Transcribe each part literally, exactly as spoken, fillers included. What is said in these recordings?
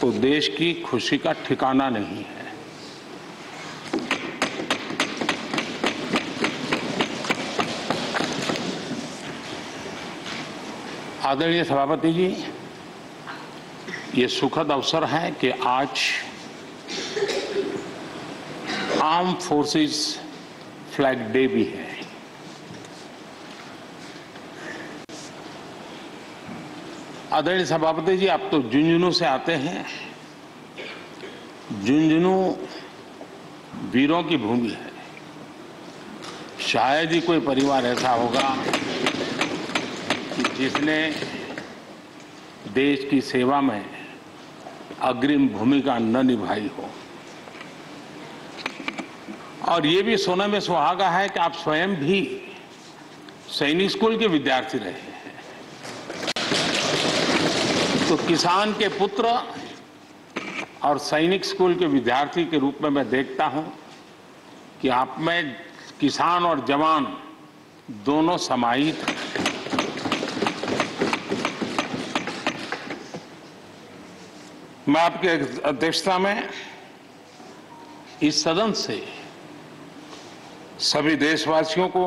तो देश की खुशी का ठिकाना नहीं है। आदरणीय सभापति जी, ये सुखद अवसर है कि आज आर्म फोर्सेस फ्लैग डे भी है। आदरणीय सभापति जी, आप तो झुंझुनू से आते हैं, झुंझुनू वीरों की भूमि है। शायद ही कोई परिवार ऐसा होगा जिसने देश की सेवा में अग्रिम भूमिका न निभाई हो। और ये भी सोने में सुहागा है कि आप स्वयं भी सैनिक स्कूल के विद्यार्थी रहे हैं। तो किसान के पुत्र और सैनिक स्कूल के विद्यार्थी के रूप में मैं देखता हूं कि आप में किसान और जवान दोनों समाहित हैं। मैं आपके अध्यक्षता में इस सदन से सभी देशवासियों को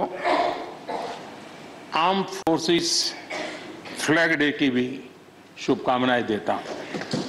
आर्म फोर्सेस फ्लैग डे की भी शुभकामनाएं देता हूं।